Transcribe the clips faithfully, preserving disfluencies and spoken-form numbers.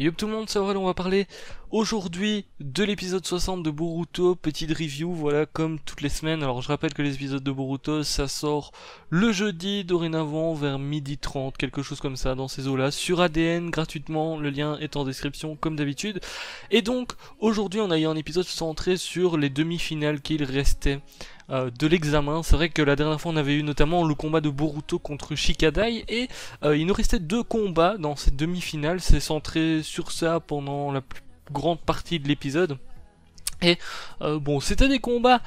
Yo tout le monde, c'est Araya, on va parler aujourd'hui de l'épisode soixante de Boruto, petite review, voilà, comme toutes les semaines. Alors je rappelle que les épisodes de Boruto, ça sort le jeudi, dorénavant, vers midi trente, quelque chose comme ça, dans ces eaux-là, sur A D N, gratuitement, le lien est en description, comme d'habitude. Et donc, aujourd'hui, on a eu un épisode centré sur les demi-finales qu'il restait euh, de l'examen. C'est vrai que la dernière fois, on avait eu notamment le combat de Boruto contre Shikadai, et euh, il nous restait deux combats dans cette demi-finale. C'est centré sur ça pendant la plus grande partie de l'épisode, et euh, bon, c'était des combats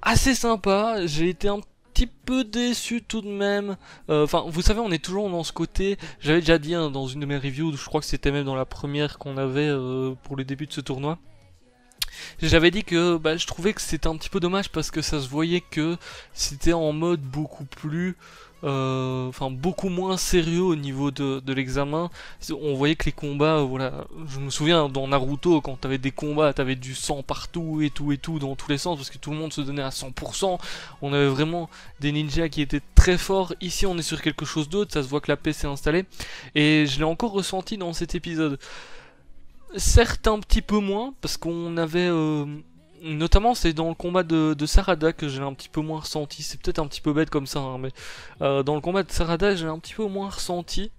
assez sympas. J'ai été un petit peu déçu tout de même, enfin euh, vous savez, on est toujours dans ce côté, j'avais déjà dit hein, dans une de mes reviews, je crois que c'était même dans la première qu'on avait euh, pour le début de ce tournoi, j'avais dit que bah, je trouvais que c'était un petit peu dommage parce que ça se voyait que c'était en mode beaucoup plus Euh, enfin beaucoup moins sérieux au niveau de, de l'examen. On voyait que les combats, euh, voilà, je me souviens dans Naruto, quand t'avais des combats, t'avais du sang partout et tout et tout dans tous les sens parce que tout le monde se donnait à cent pour cent. On avait vraiment des ninjas qui étaient très forts. Ici on est sur quelque chose d'autre, ça se voit que la paix s'est installée, et je l'ai encore ressenti dans cet épisode. Certes un petit peu moins, parce qu'on avait... Euh, notamment c'est dans le combat de, de Sarada que j'ai un petit peu moins ressenti, c'est peut-être un petit peu bête comme ça, hein, mais euh, dans le combat de Sarada j'ai un petit peu moins ressenti,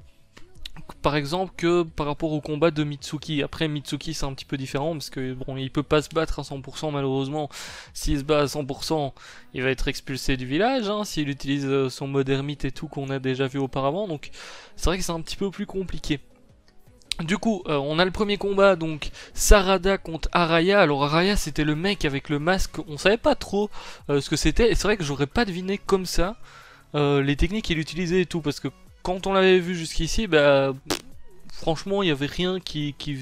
par exemple, que par rapport au combat de Mitsuki. Après Mitsuki c'est un petit peu différent, parce que bon, il peut pas se battre à cent pour cent malheureusement. S'il se bat à cent pour cent, il va être expulsé du village, hein, s'il utilise son mode ermite et tout qu'on a déjà vu auparavant, donc c'est vrai que c'est un petit peu plus compliqué. Du coup, euh, on a le premier combat, donc Sarada contre Araya. Alors Araya, c'était le mec avec le masque, on savait pas trop euh, ce que c'était, et c'est vrai que j'aurais pas deviné comme ça euh, les techniques qu'il utilisait et tout, parce que quand on l'avait vu jusqu'ici, bah pff, franchement, il y avait rien qui, qui,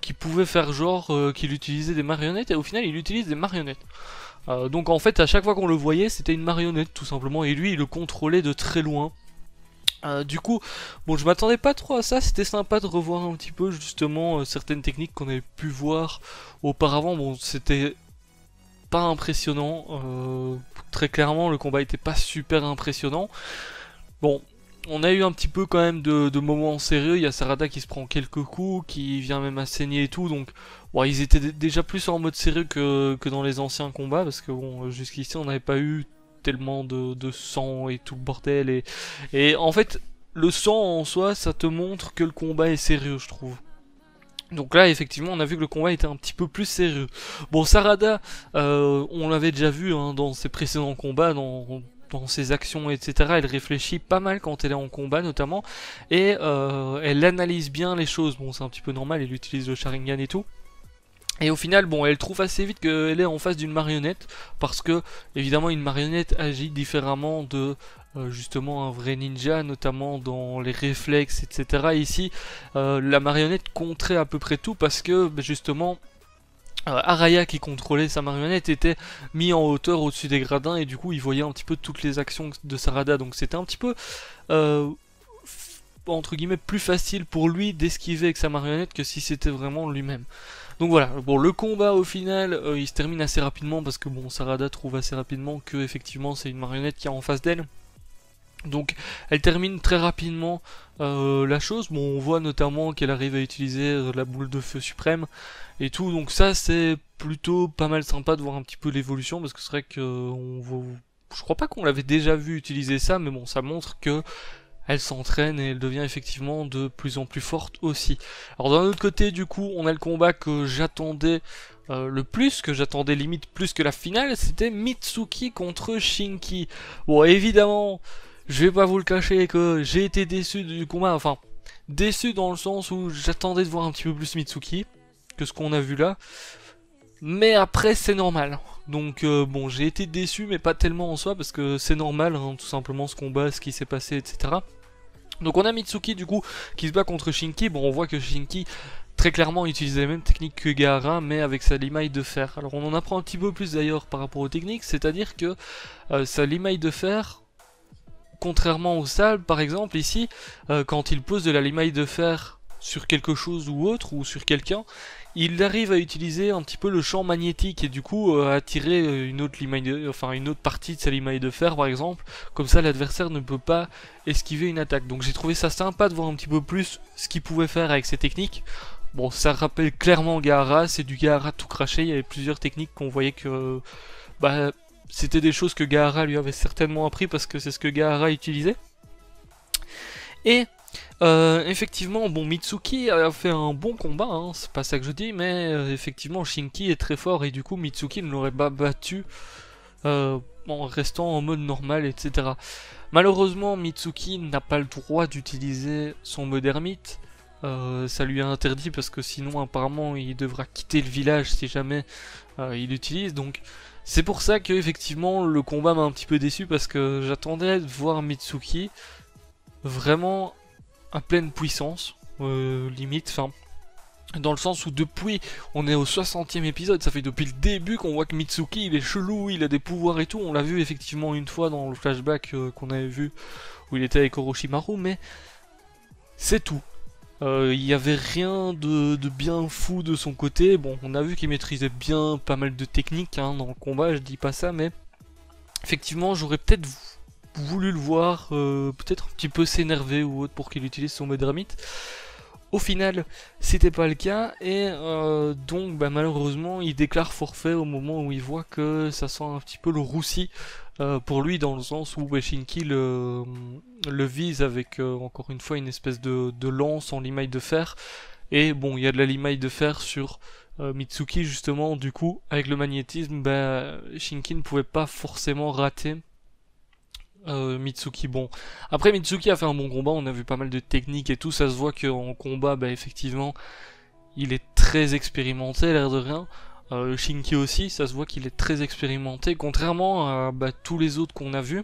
qui pouvait faire genre euh, qu'il utilisait des marionnettes, et au final, il utilise des marionnettes. Euh, donc en fait, à chaque fois qu'on le voyait, c'était une marionnette, tout simplement, et lui, il le contrôlait de très loin. Euh, du coup, bon, je m'attendais pas trop à ça, c'était sympa de revoir un petit peu justement euh, certaines techniques qu'on avait pu voir auparavant. Bon, c'était pas impressionnant, euh, très clairement le combat était pas super impressionnant. Bon, on a eu un petit peu quand même de, de moments sérieux, il y a Sarada qui se prend quelques coups, qui vient même à saigner et tout, donc bon, ils étaient déjà plus en mode sérieux que, que dans les anciens combats, parce que bon, jusqu'ici on n'avait pas eu tellement de, de sang et tout le bordel, et, et en fait le sang en soi ça te montre que le combat est sérieux, je trouve. Donc là effectivement on a vu que le combat était un petit peu plus sérieux. Bon, Sarada euh, on l'avait déjà vu hein, dans ses précédents combats, dans, dans ses actions etc, elle réfléchit pas mal quand elle est en combat notamment, et euh, elle analyse bien les choses. Bon, c'est un petit peu normal, elle utilise le Sharingan et tout. Et au final, bon, elle trouve assez vite qu'elle est en face d'une marionnette, parce que, évidemment, une marionnette agit différemment de, euh, justement, un vrai ninja, notamment dans les réflexes, et cetera. Ici, euh, la marionnette contrait à peu près tout, parce que, bah, justement, euh, Araya, qui contrôlait sa marionnette, était mis en hauteur au-dessus des gradins, et du coup, il voyait un petit peu toutes les actions de Sarada, donc c'était un petit peu... Euh, entre guillemets plus facile pour lui d'esquiver avec sa marionnette que si c'était vraiment lui-même. Donc voilà, bon, le combat au final euh, il se termine assez rapidement, parce que bon, Sarada trouve assez rapidement que effectivement c'est une marionnette qui est en face d'elle, donc elle termine très rapidement euh, la chose. Bon, on voit notamment qu'elle arrive à utiliser la boule de feu suprême et tout, donc ça c'est plutôt pas mal sympa de voir un petit peu l'évolution, parce que c'est vrai que euh, on voit... je crois pas qu'on l'avait déjà vu utiliser ça, mais bon, ça montre que elle s'entraîne et elle devient effectivement de plus en plus forte aussi. Alors d'un autre côté, du coup, on a le combat que j'attendais euh, le plus, que j'attendais limite plus que la finale, c'était Mitsuki contre Shinki. Bon, évidemment, je vais pas vous le cacher que j'ai été déçu du combat, enfin, déçu dans le sens où j'attendais de voir un petit peu plus Mitsuki que ce qu'on a vu là. Mais après c'est normal, donc euh, bon, j'ai été déçu, mais pas tellement en soi, parce que c'est normal, hein, tout simplement ce combat, ce qui s'est passé, et cetera. Donc on a Mitsuki du coup qui se bat contre Shinki. Bon, on voit que Shinki très clairement utilisait les mêmes techniques que Gaara, mais avec sa limaille de fer. Alors on en apprend un petit peu plus d'ailleurs par rapport aux techniques, c'est-à-dire que euh, sa limaille de fer, contrairement au sable par exemple ici, euh, quand il pose de la limaille de fer sur quelque chose ou autre, ou sur quelqu'un, il arrive à utiliser un petit peu le champ magnétique et du coup euh, attirer une autre limaille de, enfin une autre partie de sa limaille de fer par exemple, comme ça l'adversaire ne peut pas esquiver une attaque. Donc j'ai trouvé ça sympa de voir un petit peu plus ce qu'il pouvait faire avec ses techniques. Bon, ça rappelle clairement Gaara, c'est du Gaara tout craché, il y avait plusieurs techniques qu'on voyait que bah, c'était des choses que Gaara lui avait certainement appris parce que c'est ce que Gaara utilisait. Et Euh, effectivement, bon, Mitsuki a fait un bon combat, hein, c'est pas ça que je dis, mais euh, effectivement Shinki est très fort et du coup Mitsuki ne l'aurait pas battu euh, en restant en mode normal, et cetera. Malheureusement, Mitsuki n'a pas le droit d'utiliser son mode ermite, euh, ça lui est interdit parce que sinon apparemment il devra quitter le village si jamais euh, il l'utilise, donc... C'est pour ça que effectivement le combat m'a un petit peu déçu parce que j'attendais de voir Mitsuki vraiment... à pleine puissance, euh, limite, enfin, dans le sens où depuis, on est au soixantième épisode, ça fait depuis le début qu'on voit que Mitsuki, il est chelou, il a des pouvoirs et tout, on l'a vu effectivement une fois dans le flashback euh, qu'on avait vu, où il était avec Orochimaru, mais c'est tout. Il euh, n'y avait rien de, de bien fou de son côté, bon, on a vu qu'il maîtrisait bien pas mal de techniques hein, dans le combat, je dis pas ça, mais effectivement, j'aurais peut-être voulu le voir euh, peut-être un petit peu s'énerver ou autre pour qu'il utilise son mode ermite. Au final c'était pas le cas et euh, donc bah, malheureusement il déclare forfait au moment où il voit que ça sent un petit peu le roussi euh, pour lui, dans le sens où bah, Shinki le, le vise avec euh, encore une fois une espèce de, de lance en limaille de fer et bon il y a de la limaille de fer sur euh, Mitsuki justement, du coup avec le magnétisme bah, Shinki ne pouvait pas forcément rater Euh, Mitsuki. Bon, après Mitsuki a fait un bon combat, on a vu pas mal de techniques et tout, ça se voit qu'en combat, bah effectivement, il est très expérimenté, l'air de rien. Euh, Shinki aussi, ça se voit qu'il est très expérimenté, contrairement à bah, tous les autres qu'on a vus,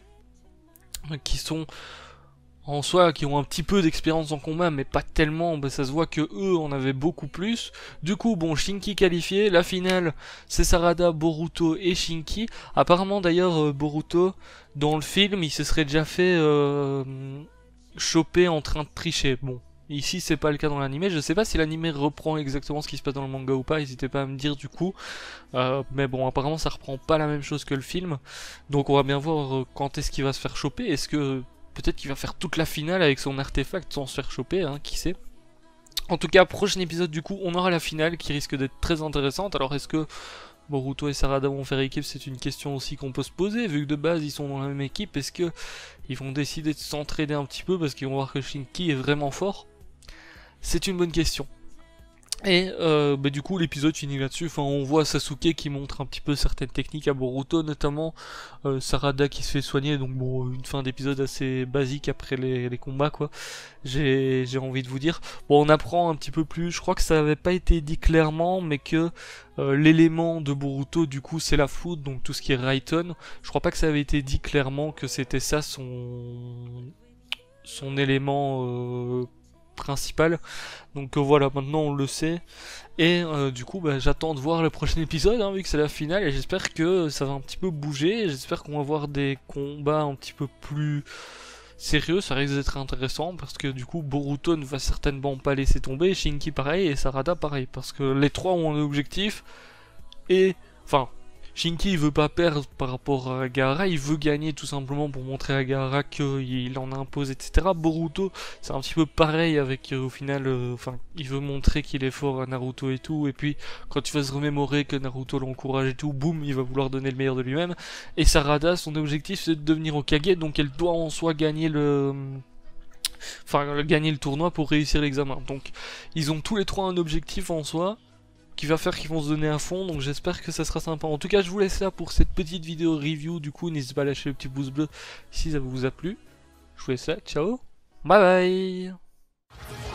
qui sont en soi, qui ont un petit peu d'expérience en combat, mais pas tellement, bah, ça se voit que eux en avaient beaucoup plus. Du coup, bon, Shinki qualifié, la finale, c'est Sarada, Boruto et Shinki. Apparemment d'ailleurs, euh, Boruto, dans le film, il se serait déjà fait euh, choper en train de tricher. Bon, ici c'est pas le cas dans l'animé, je sais pas si l'animé reprend exactement ce qui se passe dans le manga ou pas, n'hésitez pas à me dire du coup. Euh, mais bon, apparemment ça reprend pas la même chose que le film, donc on va bien voir euh, quand est-ce qu'il va se faire choper, est-ce que... peut-être qu'il va faire toute la finale avec son artefact sans se faire choper, hein, qui sait. En tout cas, prochain épisode du coup, on aura la finale qui risque d'être très intéressante. Alors est-ce que Boruto et Sarada vont faire équipe? C'est une question aussi qu'on peut se poser, vu que de base ils sont dans la même équipe. Est-ce que ils vont décider de s'entraider un petit peu parce qu'ils vont voir que Shinki est vraiment fort? C'est une bonne question. Et euh, bah, du coup l'épisode finit là-dessus, enfin, on voit Sasuke qui montre un petit peu certaines techniques à Boruto, notamment euh, Sarada qui se fait soigner, donc bon, une fin d'épisode assez basique après les, les combats quoi, j'ai envie de vous dire. Bon, on apprend un petit peu plus, je crois que ça n'avait pas été dit clairement, mais que euh, l'élément de Boruto du coup c'est la foudre, donc tout ce qui est Raiton, je crois pas que ça avait été dit clairement que c'était ça son, son élément... Euh... principal, donc euh, voilà, maintenant on le sait, et euh, du coup bah, j'attends de voir le prochain épisode, hein, vu que c'est la finale, et j'espère que ça va un petit peu bouger, j'espère qu'on va voir des combats un petit peu plus sérieux, ça risque d'être intéressant, parce que du coup Boruto ne va certainement pas laisser tomber, Shinki pareil, et Sarada pareil, parce que les trois ont un objectif, et, enfin, Shinki il veut pas perdre par rapport à Gaara, il veut gagner tout simplement pour montrer à Gaara qu'il en impose, et cetera. Boruto, c'est un petit peu pareil avec, euh, au final, euh, enfin, il veut montrer qu'il est fort à Naruto et tout, et puis quand tu vas se remémorer que Naruto l'encourage et tout, boum, il va vouloir donner le meilleur de lui-même. Et Sarada, son objectif c'est de devenir Hokage, donc elle doit en soi gagner le... Enfin, gagner le tournoi pour réussir l'examen. Donc, ils ont tous les trois un objectif en soi, qui va faire qu'ils vont se donner à fond, donc j'espère que ça sera sympa. En tout cas, je vous laisse là pour cette petite vidéo review, du coup, n'hésitez pas à lâcher le petit pouce bleu si ça vous a plu. Je vous laisse là, ciao, bye bye.